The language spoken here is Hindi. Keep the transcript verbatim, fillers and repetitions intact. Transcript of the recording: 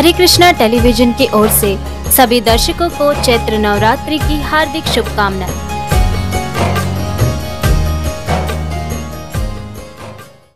हरे कृष्णा टेलीविजन की ओर से सभी दर्शकों को चैत्र नवरात्रि की हार्दिक शुभकामनाएं।